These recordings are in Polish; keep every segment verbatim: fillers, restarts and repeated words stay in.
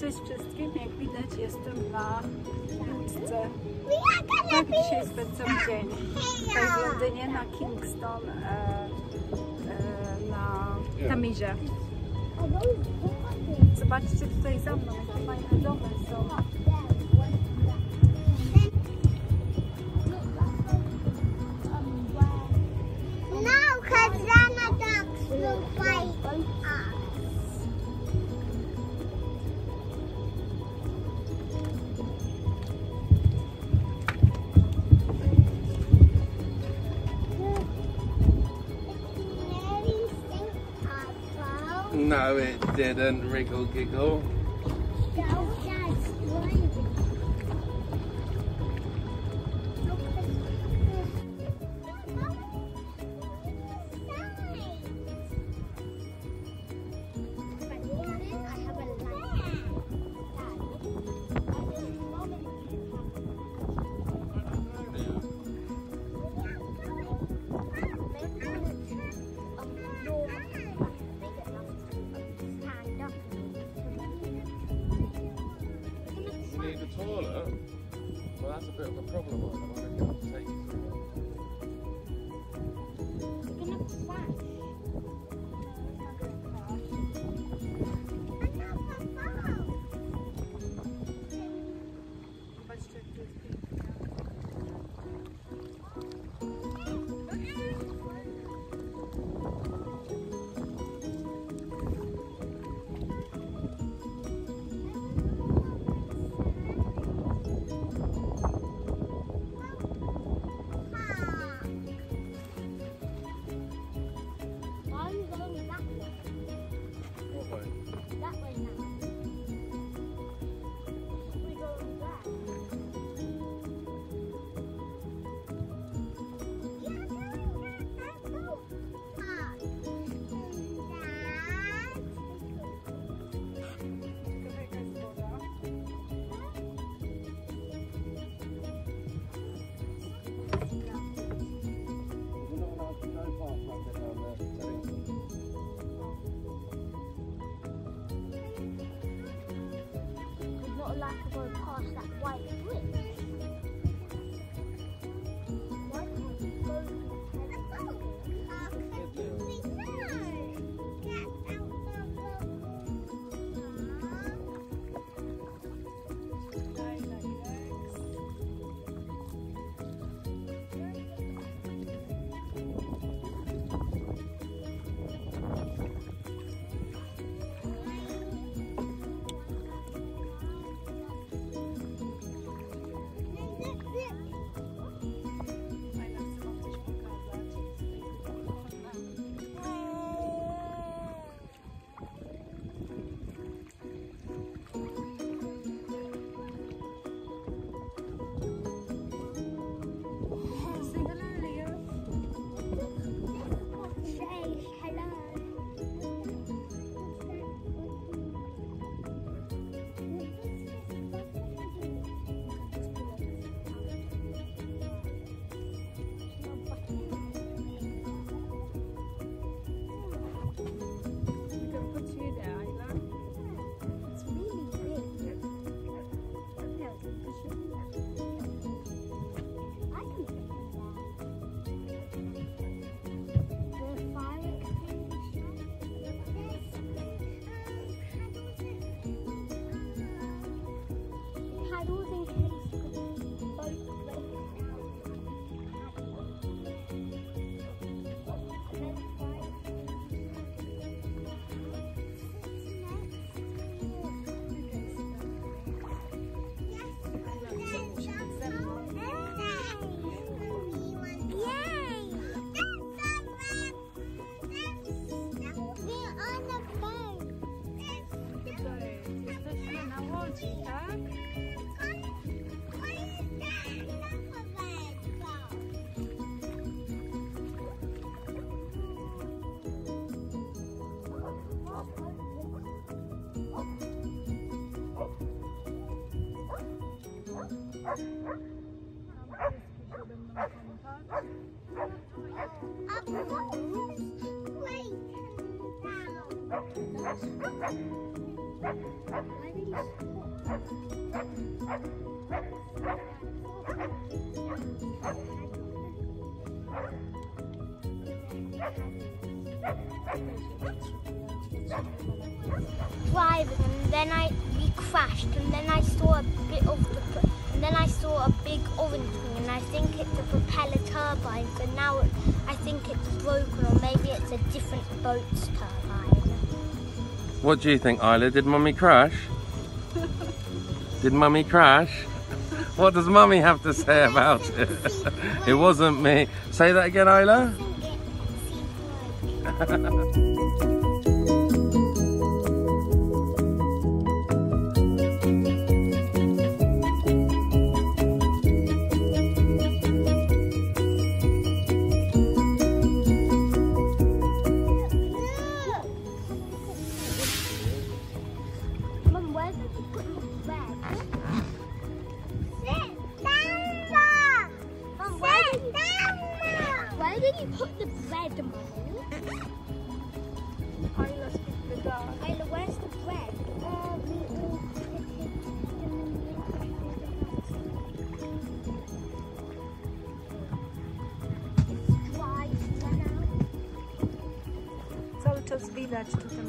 Cześć wszystkim, jak widać jestem na uliczce. Tak, dzisiaj spędzam dzień w Londynie na Kingston, e, e, na Tamizie. Zobaczcie tutaj za mną, jakie fajne domy są. No, it didn't wriggle giggle. Taller? Well, that's a bit of a problem. I'm going to have to take you through. Like to go past that white bridge. Why can't we go to the river? Wait, down. driving, and then I we crashed, and then I saw a bit of the and then I saw a big orange thing, and I think it's a propeller turbine. So now it, I think it's broken, or maybe it's a different boat's turbine. What do you think, Isla? Did Mummy crash? Did Mummy crash? What does Mummy have to say about it? It wasn't me. Say that again, Isla.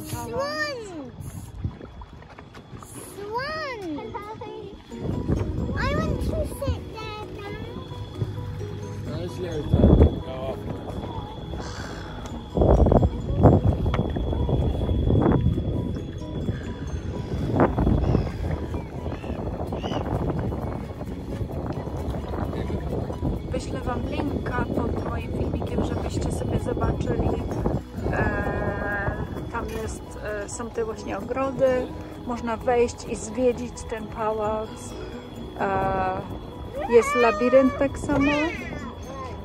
Swans! Swans! I want to sit there now. Nice little go up. Wyślę wam linka pod moim filmikiem, żebyście sobie zobaczyli. Tam jest, są te właśnie ogrody, można wejść i zwiedzić ten pałac. Jest labirynt tak samo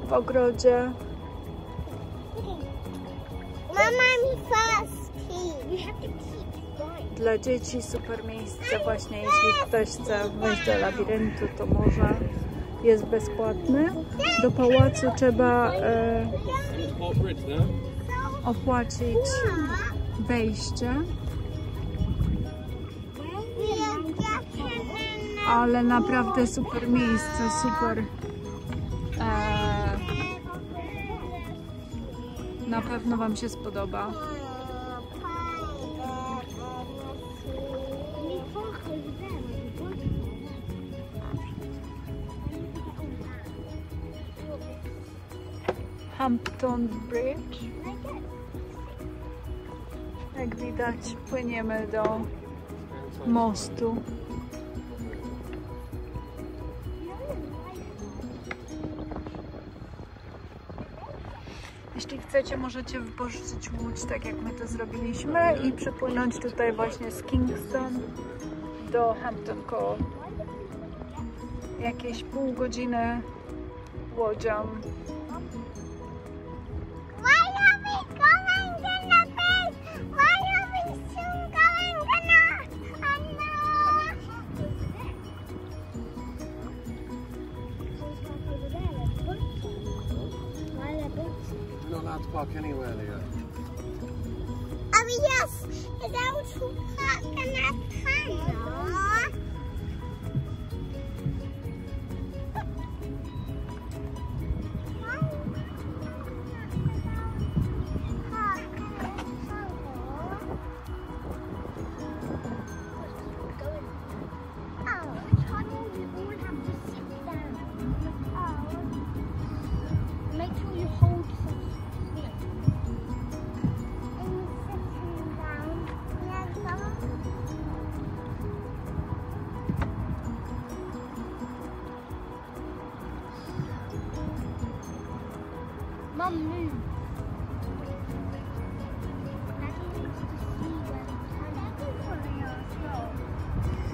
w ogrodzie. Dla dzieci super miejsce właśnie, jeśli ktoś chce wejść do labiryntu, to może. Jest bezpłatny. Do pałacu trzeba e, opłacić wejście, ale naprawdę super miejsce, super, eee, na pewno wam się spodoba. Hampton Bridge. Jak widać, płyniemy do mostu. Jeśli chcecie, możecie wypożyczyć łódź, tak jak my to zrobiliśmy, i przepłynąć tutaj właśnie z Kingston do Hampton Court. Jakieś pół godziny łodzią. Anywhere, Leo. Oh yes, it's out to park and have fun.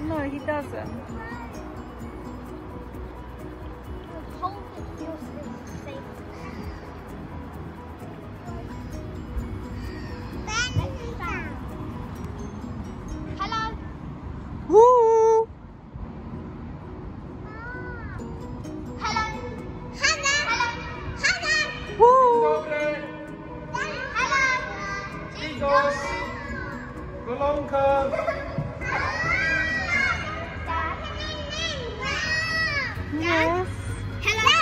No, he doesn't. Kolonka! Yes. Hello.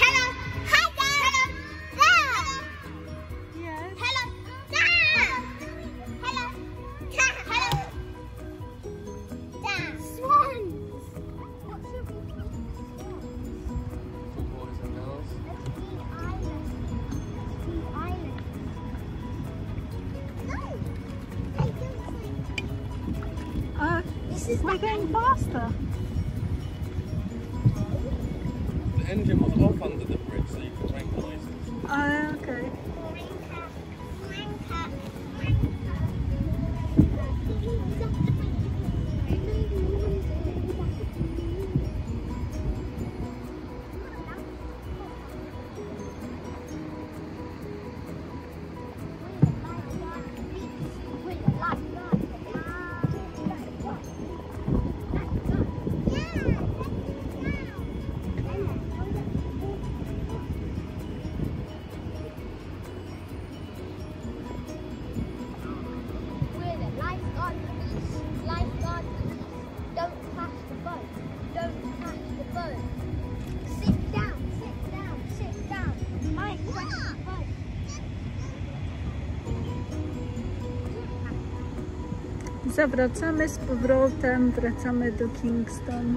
Hello. Hi guys. Hello. Yes. Hello. Hello. Hello. Swans. Boys and girls. Let's see island. Let's see island. No. Uh, this is we're getting faster. The engine was off under the bridge, so you can make noises. Oh, okay. Zawracamy z powrotem, wracamy do Kingston.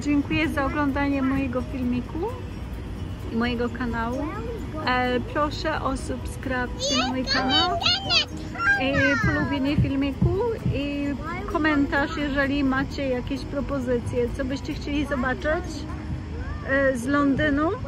Dziękuję za oglądanie mojego filmiku i mojego kanału. E, proszę o subskrypcję na mój kanał i polubienie filmiku i komentarz, jeżeli macie jakieś propozycje, co byście chcieli zobaczyć z Londynu.